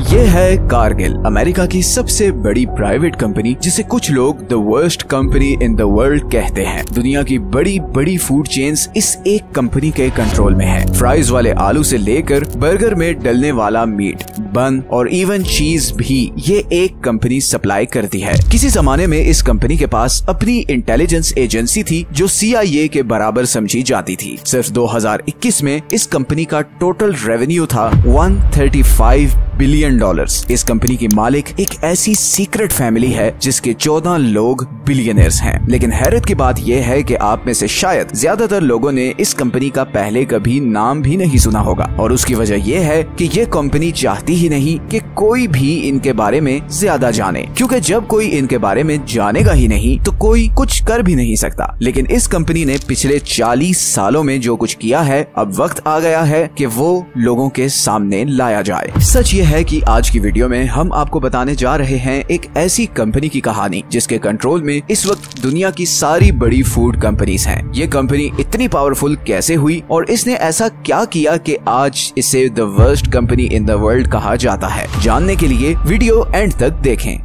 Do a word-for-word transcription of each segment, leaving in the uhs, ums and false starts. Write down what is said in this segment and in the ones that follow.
ये है कारगिल, अमेरिका की सबसे बड़ी प्राइवेट कंपनी, जिसे कुछ लोग the worst company in the world कहते हैं। दुनिया की बड़ी बड़ी फूड चेन्स इस एक कंपनी के कंट्रोल में है। फ्राइज वाले आलू से लेकर बर्गर में डलने वाला मीट, बन और इवन चीज भी ये एक कंपनी सप्लाई करती है। किसी जमाने में इस कंपनी के पास अपनी इंटेलिजेंस एजेंसी थी जो सी आई ए के बराबर समझी जाती थी। सिर्फ दो हजार इक्कीस में इस कंपनी का टोटल रेवेन्यू था one thirty five billion dollars. इस कंपनी की मालिक एक ऐसी सीक्रेट फैमिली है जिसके चौदह लोग बिलियनर्स हैं। लेकिन हैरत की बात यह है कि आप में से शायद ज्यादातर लोगों ने इस कंपनी का पहले कभी नाम भी नहीं सुना होगा, और उसकी वजह यह है कि ये कंपनी चाहती ही नहीं कि कोई भी इनके बारे में ज्यादा जाने, क्योंकि जब कोई इनके बारे में जानेगा ही नहीं तो कोई कुछ कर भी नहीं सकता। लेकिन इस कंपनी ने पिछले चालीस सालों में जो कुछ किया है, अब वक्त आ गया है कि वो लोगों के सामने लाया जाए। सच ये है कि आज की वीडियो में हम आपको बताने जा रहे हैं एक ऐसी कंपनी की कहानी जिसके कंट्रोल में इस वक्त दुनिया की सारी बड़ी फूड कंपनीज हैं। ये कंपनी इतनी पावरफुल कैसे हुई और इसने ऐसा क्या किया कि आज इसे the worst company in the world कहा जाता है। जानने के लिए वीडियो एंड तक देखें।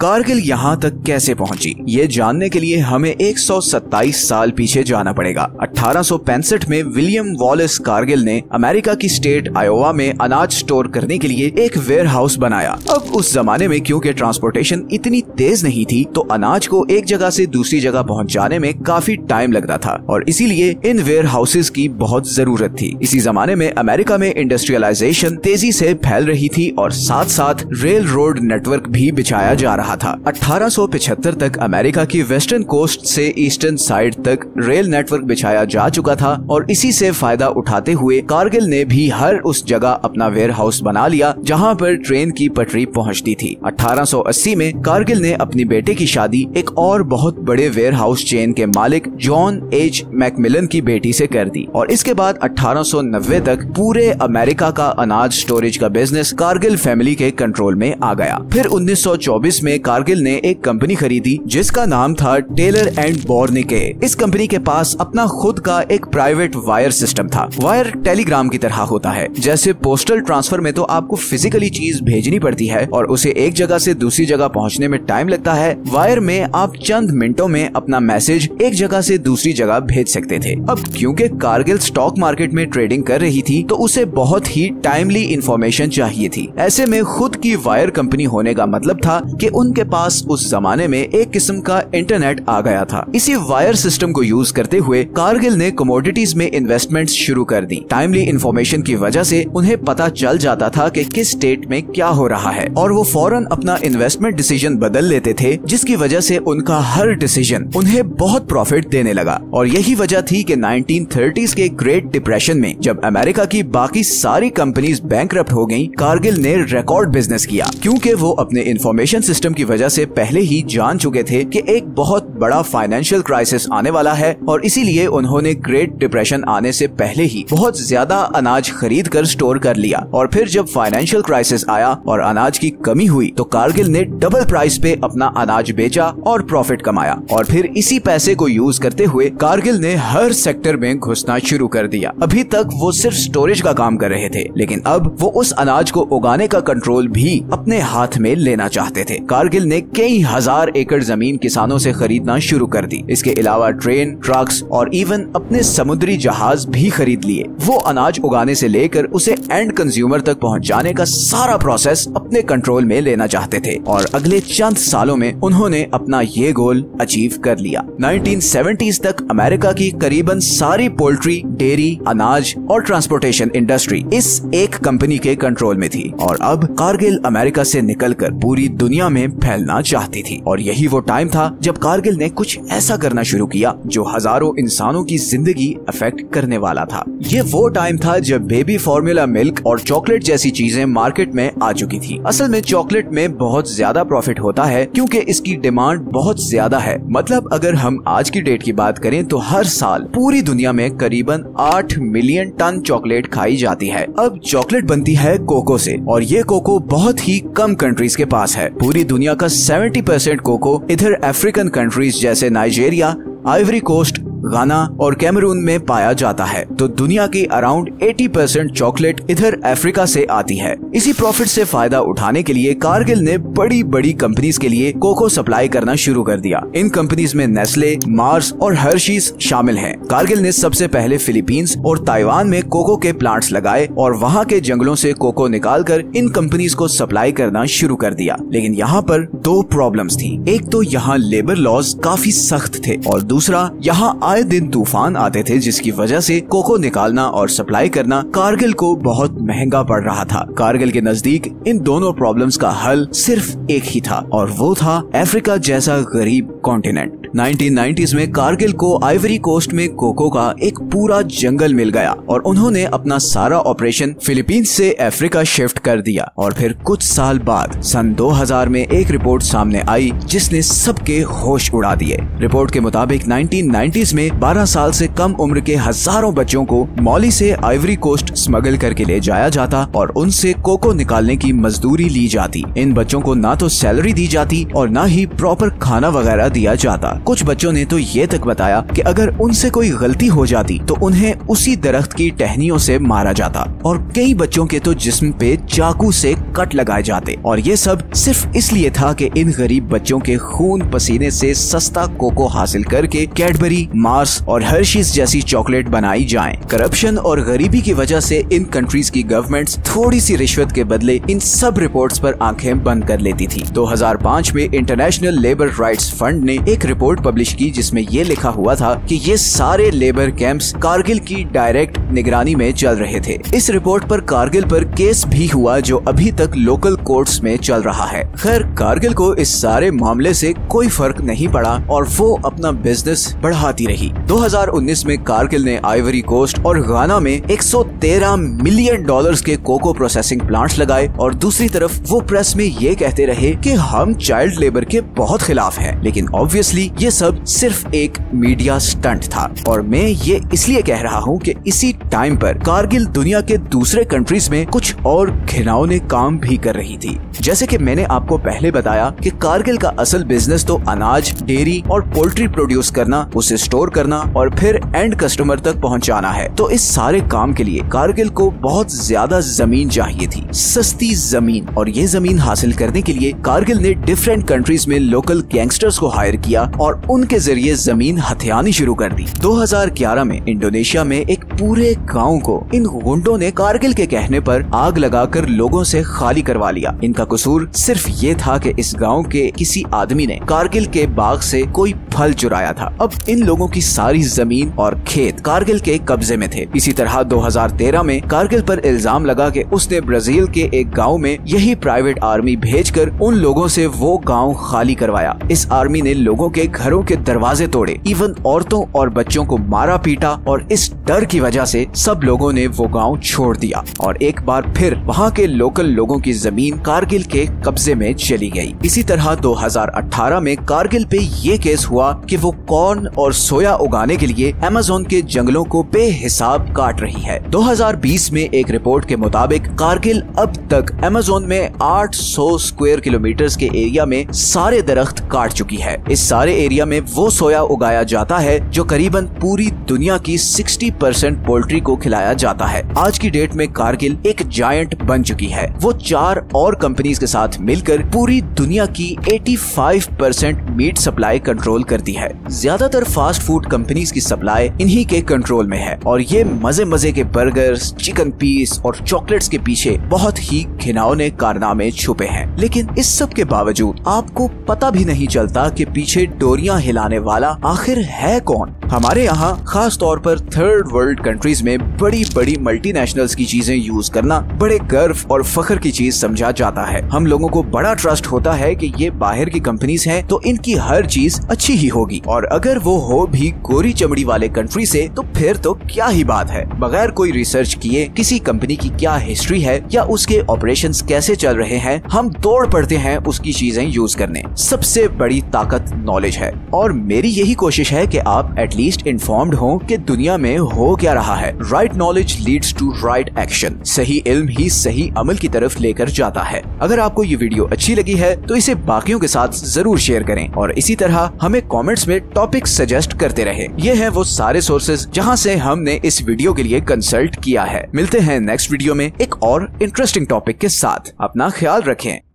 कारगिल यहाँ तक कैसे पहुँची, ये जानने के लिए हमें एक सौ सत्ताईस साल पीछे जाना पड़ेगा। अठारह सौ पैंसठ में विलियम वॉलिस कार्गिल ने अमेरिका की स्टेट आयोवा में अनाज स्टोर करने के लिए एक वेयर हाउस बनाया। अब उस जमाने में क्योंकि ट्रांसपोर्टेशन इतनी तेज नहीं थी, तो अनाज को एक जगह से दूसरी जगह पहुँचाने में काफी टाइम लगता था, और इसीलिए इन वेयर हाउसेज की बहुत जरूरत थी। इसी जमाने में अमेरिका में इंडस्ट्रियलाइजेशन तेजी से फैल रही थी और साथ साथ रेल रोड नेटवर्क भी बिछाया जा रहा था। अठारह सौ पचहत्तर तक अमेरिका की वेस्टर्न कोस्ट से ईस्टर्न साइड तक रेल नेटवर्क बिछाया जा चुका था, और इसी से फायदा उठाते हुए कारगिल ने भी हर उस जगह अपना वेयर हाउस बना लिया जहां पर ट्रेन की पटरी पहुंचती थी। अठारह सौ अस्सी में कारगिल ने अपने बेटे की शादी एक और बहुत बड़े वेयर हाउस चेन के मालिक जॉन एच मैकमिलन की बेटी से कर दी, और इसके बाद अठारह सौ नब्बे तक पूरे अमेरिका का अनाज स्टोरेज का बिजनेस कारगिल फैमिली के कंट्रोल में आ गया। फिर उन्नीस सौ चौबीस में कारगिल ने एक कंपनी खरीदी जिसका नाम था टेलर एंड बोर्निके। इस कंपनी के पास अपना खुद का एक प्राइवेट वायर सिस्टम था। वायर टेलीग्राम की तरह होता है। जैसे पोस्टल ट्रांसफर में तो आपको फिजिकली चीज भेजनी पड़ती है और उसे एक जगह से दूसरी जगह पहुंचने में टाइम लगता है, वायर में आप चंद मिनटों में अपना मैसेज एक जगह से दूसरी जगह भेज सकते थे। अब क्योंकि कारगिल स्टॉक मार्केट में ट्रेडिंग कर रही थी, तो उसे बहुत ही टाइमली इंफॉर्मेशन चाहिए थी। ऐसे में खुद की वायर कंपनी होने का मतलब था कि उनके पास उस जमाने में एक किस्म का इंटरनेट आ गया था। इसी वायर सिस्टम को यूज करते हुए कारगिल ने कमोडिटीज में इन्वेस्टमेंट्स शुरू कर दी। टाइमली इंफॉर्मेशन की वजह से उन्हें पता चल जाता था कि किस स्टेट में क्या हो रहा है, और वो फौरन अपना इन्वेस्टमेंट डिसीजन बदल लेते थे, जिसकी वजह से उनका हर डिसीजन उन्हें बहुत प्रॉफिट देने लगा। और यही वजह थी कि नाइनटीन थर्टीज़ के ग्रेट डिप्रेशन में जब अमेरिका की बाकी सारी कंपनीज बैंकरप्ट हो गयी, कारगिल ने रिकॉर्ड बिजनेस किया, क्योंकि वो अपने इन्फॉर्मेशन सिस्टम की वजह से पहले ही जान चुके थे कि एक बहुत बड़ा फाइनेंशियल क्राइसिस आने वाला है, और इसीलिए उन्होंने ग्रेट डिप्रेशन आने से पहले ही बहुत ज्यादा अनाज खरीद कर स्टोर कर लिया। और फिर जब फाइनेंशियल क्राइसिस आया और अनाज की कमी हुई, तो कारगिल ने डबल प्राइस पे अपना अनाज बेचा और प्रॉफिट कमाया, और फिर इसी पैसे को यूज करते हुए कारगिल ने हर सेक्टर में घुसना शुरू कर दिया। अभी तक वो सिर्फ स्टोरेज का काम कर रहे थे, लेकिन अब वो उस अनाज को उगाने का कंट्रोल भी अपने हाथ में लेना चाहते थे। कारगिल ने कई हजार एकड़ जमीन किसानों से खरीदना शुरू कर दी। इसके अलावा ट्रेन, ट्रक्स और इवन अपने समुद्री जहाज भी खरीद लिए। वो अनाज उगाने से लेकर उसे एंड कंज्यूमर तक पहुंचाने का सारा प्रोसेस अपने कंट्रोल में लेना चाहते थे, और अगले चंद सालों में उन्होंने अपना ये गोल अचीव कर लिया। नाइनटीन सेवेंटीज़ तक अमेरिका की करीबन सारी पोल्ट्री, डेयरी, अनाज और ट्रांसपोर्टेशन इंडस्ट्री इस एक कंपनी के कंट्रोल में थी, और अब कारगिल अमेरिका से निकलकर पूरी दुनिया में फैलना चाहती थी। और यही वो टाइम था जब कारगिल ने कुछ ऐसा करना शुरू किया जो हजारों इंसानों की जिंदगी अफेक्ट करने वाला था। ये वो टाइम था जब बेबी फार्मूला मिल्क और चॉकलेट जैसी चीजें मार्केट में आ चुकी थी। असल में चॉकलेट में बहुत ज्यादा प्रॉफिट होता है क्योंकि इसकी डिमांड बहुत ज्यादा है। मतलब अगर हम आज की डेट की बात करें तो हर साल पूरी दुनिया में करीबन आठ मिलियन टन चॉकलेट खाई जाती है। अब चॉकलेट बनती है कोको से, और ये कोको बहुत ही कम कंट्रीज के पास है। पूरी दुनिया का सत्तर परसेंट कोको इधर अफ्रीकन कंट्रीज जैसे नाइजीरिया, आइवरी कोस्ट, गाना और कैमरून में पाया जाता है, तो दुनिया की अराउंड अस्सी परसेंट चॉकलेट इधर अफ्रीका से आती है। इसी प्रॉफिट से फायदा उठाने के लिए कारगिल ने बड़ी बड़ी कंपनीज के लिए कोको सप्लाई करना शुरू कर दिया। इन कंपनीज में नेस्ले, मार्स और हर्शीज शामिल हैं। कारगिल ने सबसे पहले फिलीपींस और ताइवान में कोको के प्लांट्स लगाए और वहाँ के जंगलों से कोको निकाल कर इन कंपनीज को सप्लाई करना शुरू कर दिया। लेकिन यहाँ पर दो प्रॉब्लम्स थी, एक तो यहाँ लेबर लॉज काफी सख्त थे और दूसरा यहाँ आए दिन तूफान आते थे, जिसकी वजह से कोको निकालना और सप्लाई करना कारगिल को बहुत महंगा पड़ रहा था। कारगिल के नजदीक इन दोनों प्रॉब्लम्स का हल सिर्फ एक ही था और वो था अफ्रीका जैसा गरीब कॉन्टिनेंट। नाइनटीन नाइंटीज़ में कारगिल को आइवरी कोस्ट में कोको का एक पूरा जंगल मिल गया और उन्होंने अपना सारा ऑपरेशन फिलीपींस से अफ्रीका शिफ्ट कर दिया। और फिर कुछ साल बाद सन दो हज़ार में एक रिपोर्ट सामने आई जिसने सबके होश उड़ा दिए। रिपोर्ट के मुताबिक नाइनटीन नाइंटीज़ में बारह साल से कम उम्र के हजारों बच्चों को माली से आइवरी कोस्ट स्मगल करके ले जाया जाता और उनसे कोको निकालने की मजदूरी ली जाती। इन बच्चों को ना तो सैलरी दी जाती और ना ही प्रॉपर खाना वगैरह दिया जाता। कुछ बच्चों ने तो ये तक बताया कि अगर उनसे कोई गलती हो जाती तो उन्हें उसी दरख्त की टहनियों से मारा जाता और कई बच्चों के तो जिस्म पे चाकू से कट लगाए जाते। और ये सब सिर्फ इसलिए था कि इन गरीब बच्चों के खून पसीने से सस्ता कोको हासिल करके कैडबरी, मार्स और हर्शीज जैसी चॉकलेट बनाई जाए। करप्शन और गरीबी की वजह से इन कंट्रीज की गवर्नमेंट्स थोड़ी सी रिश्वत के बदले इन सब रिपोर्ट्स पर आंखें बंद कर लेती थी। दो हज़ार पाँच में इंटरनेशनल लेबर राइट्स फंड ने एक रिपोर्ट पब्लिश की जिसमें ये लिखा हुआ था कि ये सारे लेबर कैंप्स कारगिल की डायरेक्ट निगरानी में चल रहे थे। इस रिपोर्ट पर कारगिल पर केस भी हुआ जो अभी तक लोकल कोर्ट्स में चल रहा है। खैर, कारगिल को इस सारे मामले से कोई फर्क नहीं पड़ा और वो अपना बिजनेस बढ़ाती रही। दो हज़ार उन्नीस में कारगिल ने आइवरी कोस्ट और घाना में एक सौ तेरह मिलियन डॉलर्स के कोको प्रोसेसिंग प्लांट्स लगाए और दूसरी तरफ वो प्रेस में ये कहते रहे कि हम चाइल्ड लेबर के बहुत खिलाफ हैं। लेकिन ऑब्वियसली ये सब सिर्फ एक मीडिया स्टंट था और मैं ये इसलिए कह रहा हूँ कि इसी टाइम पर कारगिल दुनिया के दूसरे कंट्रीज में कुछ और घिनौने काम भी कर रही थी। जैसे कि मैंने आपको पहले बताया कि कारगिल का असल बिजनेस तो अनाज, डेयरी और पोल्ट्री प्रोड्यूस करना, उसे स्टोर करना और फिर एंड कस्टमर तक पहुँचाना है। तो इस सारे काम के लिए कारगिल को बहुत ज्यादा जमीन चाहिए थी, सस्ती जमीन। और ये जमीन हासिल करने के लिए कारगिल ने डिफरेंट कंट्रीज में लोकल गैंगस्टर्स को हायर किया और और उनके जरिए जमीन हथियानी शुरू कर दी। दो हज़ार ग्यारह में इंडोनेशिया में एक पूरे गांव को इन गुंडों ने कारगिल के कहने पर आग लगाकर लोगों से खाली करवा लिया। इनका कसूर सिर्फ ये था कि इस गांव के किसी आदमी ने कारगिल के बाग से कोई फल चुराया था। अब इन लोगों की सारी जमीन और खेत कारगिल के कब्जे में थे। इसी तरह दो हज़ार तेरह में कारगिल पर इल्जाम लगा कि उसने ब्राजील के एक गाँव में यही प्राइवेट आर्मी भेजकर उन लोगों से वो गाँव खाली करवाया। इस आर्मी ने लोगों के घरों के दरवाजे तोड़े, इवन औरतों और बच्चों को मारा पीटा और इस डर की वजह से सब लोगों ने वो गांव छोड़ दिया और एक बार फिर वहां के लोकल लोगों की जमीन कारगिल के कब्जे में चली गई। इसी तरह दो हज़ार अठारह में कारगिल पे ये केस हुआ कि वो कॉर्न और सोया उगाने के लिए अमेज़न के जंगलों को बेहिसाब काट रही है। दो हज़ार बीस में एक रिपोर्ट के मुताबिक कारगिल अब तक अमेज़न में आठ सौ स्क्वायर किलोमीटर के एरिया में सारे दरख्त काट चुकी है। इस सारे एरिया में वो सोया उगाया जाता है जो करीबन पूरी दुनिया की साठ परसेंट पोल्ट्री को खिलाया जाता है। आज की डेट में कारगिल एक जायंट बन चुकी है। वो चार और कंपनीज के साथ मिलकर पूरी दुनिया की पचासी परसेंट मीट सप्लाई कंट्रोल करती है। ज्यादातर फास्ट फूड कंपनीज की सप्लाई इन्हीं के कंट्रोल में है और ये मजे मजे के बर्गर्स, चिकन पीस और चॉकलेट्स के पीछे बहुत ही घिनौने कारनामे छुपे हैं। लेकिन इस सब के बावजूद आपको पता भी नहीं चलता कि पीछे डोरियां हिलाने वाला आखिर है कौन। हमारे यहाँ खास तौर पर थर्ड वर्ल्ड कंट्रीज में बड़ी बड़ी मल्टीनेशनल्स की चीजें यूज करना बड़े गर्व और फखर की चीज समझा जाता है। हम लोगों को बड़ा ट्रस्ट होता है कि ये बाहर की कंपनीज हैं तो इनकी हर चीज अच्छी ही होगी और अगर वो हो भी गोरी चमड़ी वाले कंट्री से तो फिर तो क्या ही बात है। बगैर कोई रिसर्च किए किसी कंपनी की क्या हिस्ट्री है या उसके ऑपरेशन कैसे चल रहे हैं, हम दौड़ पड़ते हैं उसकी चीजें यूज करने। सबसे बड़ी ताकत नॉलेज है और मेरी यही कोशिश है कि आप एटलीस्ट लीस्ट इन्फॉर्म्ड हो कि दुनिया में हो क्या रहा है। Right knowledge leads to right action. सही इल्म ही सही अमल की तरफ लेकर जाता है। अगर आपको ये वीडियो अच्छी लगी है तो इसे बाकियों के साथ जरूर शेयर करें और इसी तरह हमें कमेंट्स में टॉपिक सजेस्ट करते रहे। ये है वो सारे सोर्सेज जहाँ से हमने इस वीडियो के लिए कंसल्ट किया है। मिलते हैं नेक्स्ट वीडियो में एक और इंटरेस्टिंग टॉपिक के साथ। अपना ख्याल रखें।